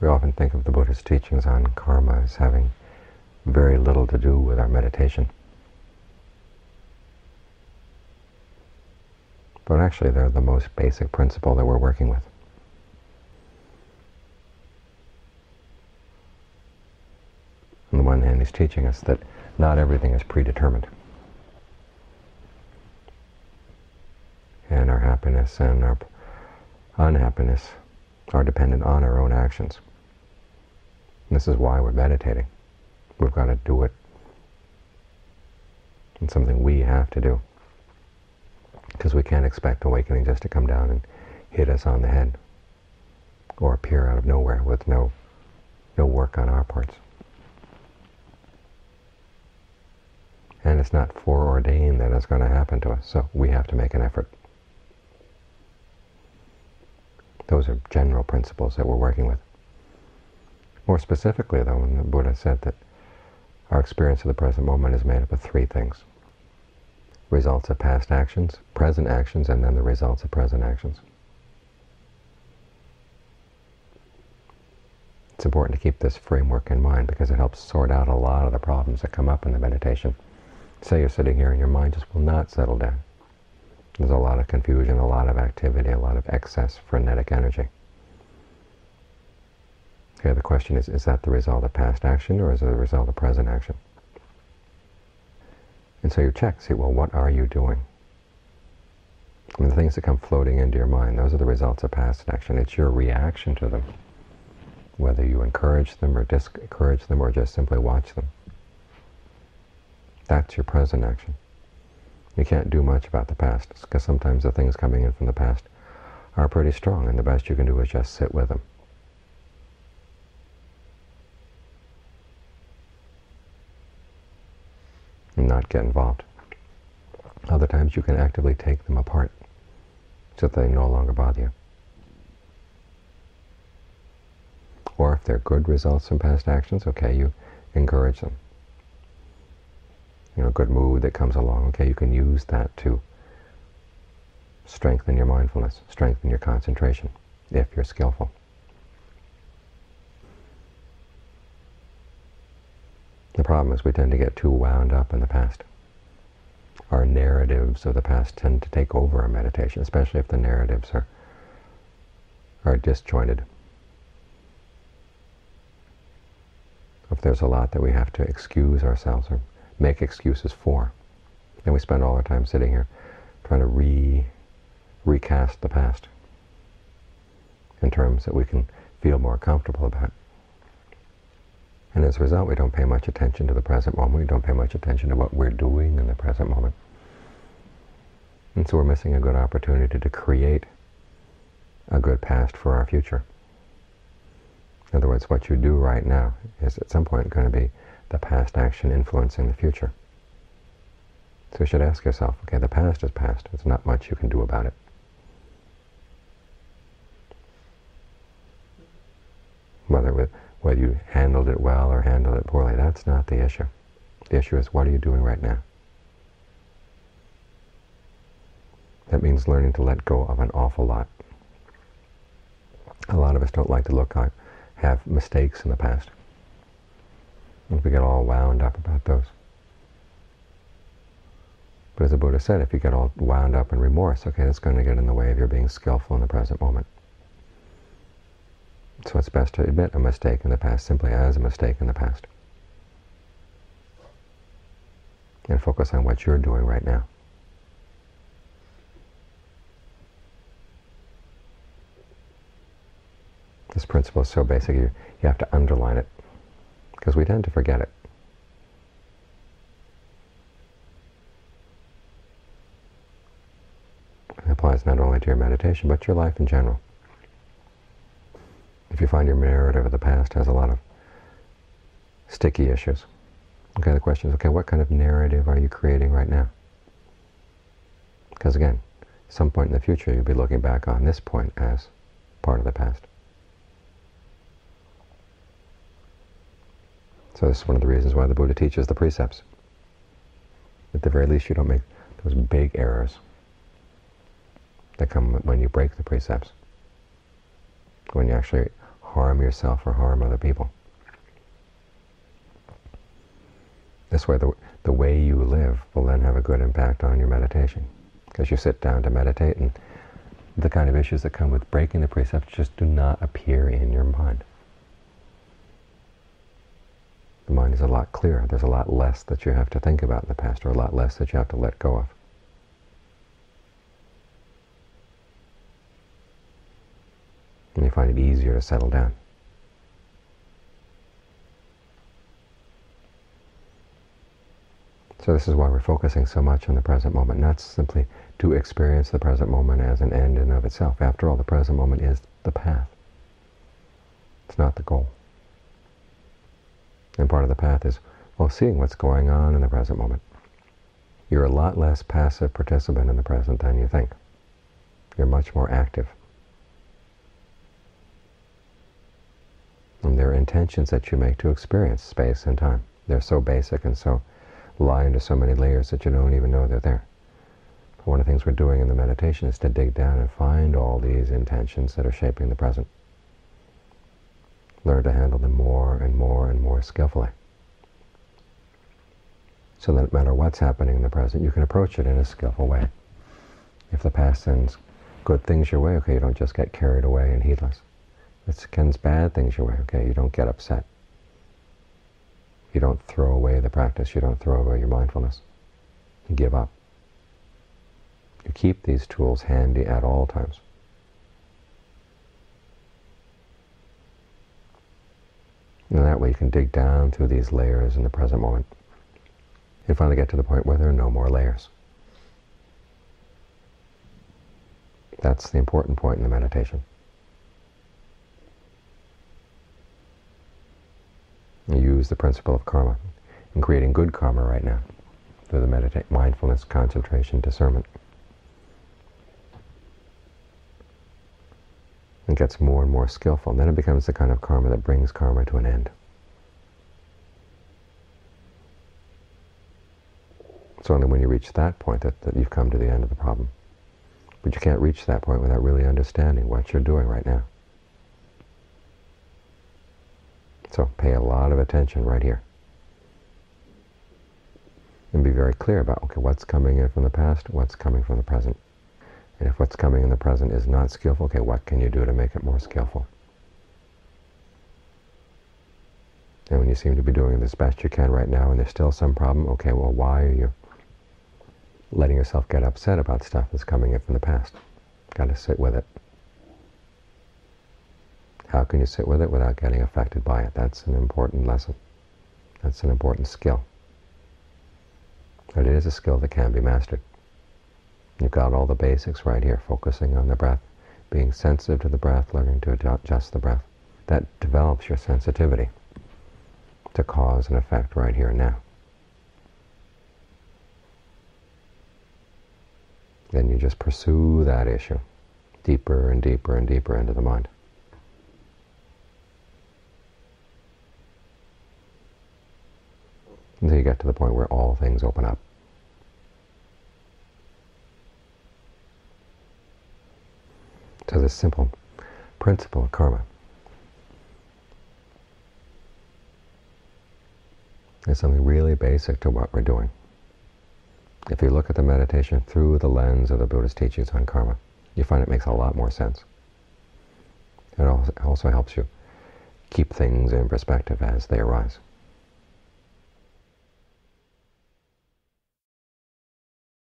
We often think of the Buddha's teachings on karma as having very little to do with our meditation. But actually they're the most basic principle that we're working with. On the one hand, he's teaching us that not everything is predetermined. And our happiness and our unhappiness are dependent on our own actions. And this is why we're meditating. We've got to do it. It's something we have to do. Because we can't expect awakening just to come down and hit us on the head or appear out of nowhere with no work on our parts. And it's not foreordained that it's going to happen to us, so we have to make an effort. Those are general principles that we're working with. More specifically, though, when the Buddha said that our experience of the present moment is made up of three things: results of past actions, present actions, and then the results of present actions. It's important to keep this framework in mind because it helps sort out a lot of the problems that come up in the meditation. Say you're sitting here and your mind just will not settle down. There's a lot of confusion, a lot of activity, a lot of excess frenetic energy. Okay, the question is that the result of past action or is it the result of present action? And so you check, see, well, what are you doing? And the things that come floating into your mind, those are the results of past action. It's your reaction to them, whether you encourage them or discourage them or just simply watch them. That's your present action. You can't do much about the past, because sometimes the things coming in from the past are pretty strong, and the best you can do is just sit with them. And not get involved. Other times you can actively take them apart, so that they no longer bother you. Or if they're good results from past actions, okay, you encourage them. You know, good mood that comes along, okay, you can use that to strengthen your mindfulness, strengthen your concentration, if you're skillful. The problem is we tend to get too wound up in the past. Our narratives of the past tend to take over our meditation, especially if the narratives are disjointed. If there's a lot that we have to excuse ourselves or make excuses for, and we spend all our time sitting here trying to recast the past in terms that we can feel more comfortable about. And as a result, we don't pay much attention to the present moment. We don't pay much attention to what we're doing in the present moment. And so we're missing a good opportunity to create a good past for our future. In other words, what you do right now is at some point going to be the past action influencing the future. So you should ask yourself, okay, the past is past. There's not much you can do about it. Whether you handled it well or handled it poorly, that's not the issue. The issue is, what are you doing right now? That means learning to let go of an awful lot. A lot of us don't like to have mistakes in the past. And we get all wound up about those. But as the Buddha said, if you get all wound up in remorse, okay, that's going to get in the way of your being skillful in the present moment. So it's best to admit a mistake in the past simply as a mistake in the past. And focus on what you're doing right now. This principle is so basic, you have to underline it, because we tend to forget it. It applies not only to your meditation, but your life in general. If you find your narrative of the past has a lot of sticky issues, okay, the question is, okay, what kind of narrative are you creating right now? Because again, some point in the future you'll be looking back on this point as part of the past. So this is one of the reasons why the Buddha teaches the precepts. At the very least, you don't make those big errors that come when you break the precepts, when you actually harm yourself or harm other people. This way, the way you live will then have a good impact on your meditation. Because you sit down to meditate, and the kind of issues that come with breaking the precepts just do not appear in your mind. The mind is a lot clearer. There's a lot less that you have to think about in the past, or a lot less that you have to let go of. And you find it easier to settle down. So this is why we're focusing so much on the present moment, not simply to experience the present moment as an end in of itself. After all, the present moment is the path. It's not the goal. And part of the path is, well, seeing what's going on in the present moment. You're a lot less passive participant in the present than you think. You're much more active. And there are intentions that you make to experience space and time. They're so basic and so lie into so many layers that you don't even know they're there. But one of the things we're doing in the meditation is to dig down and find all these intentions that are shaping the present. Learn to handle them more and more and more skillfully. So that no matter what's happening in the present, you can approach it in a skillful way. If the past sends good things your way, okay, you don't just get carried away and heedless. If it sends bad things your way, okay, you don't get upset. You don't throw away the practice. You don't throw away your mindfulness. You give up. You keep these tools handy at all times. And that way you can dig down through these layers in the present moment and finally get to the point where there are no more layers. That's the important point in the meditation. You use the principle of karma in creating good karma right now through the mindfulness, concentration, discernment. It gets more and more skillful. Then it becomes the kind of karma that brings karma to an end. It's only when you reach that point that you've come to the end of the problem. But you can't reach that point without really understanding what you're doing right now. So pay a lot of attention right here. And be very clear about, okay, what's coming in from the past, what's coming from the present. And if what's coming in the present is not skillful, okay, what can you do to make it more skillful? And when you seem to be doing this best you can right now and there's still some problem, okay, well, why are you letting yourself get upset about stuff that's coming in from the past? Got to sit with it. How can you sit with it without getting affected by it? That's an important lesson. That's an important skill. But it is a skill that can be mastered. You've got all the basics right here, focusing on the breath, being sensitive to the breath, learning to adjust the breath. That develops your sensitivity to cause and effect right here and now. Then you just pursue that issue deeper and deeper and deeper into the mind. Until you get to the point where all things open up. So this simple principle of karma is something really basic to what we're doing. If you look at the meditation through the lens of the Buddha's teachings on karma, you find it makes a lot more sense. It also helps you keep things in perspective as they arise.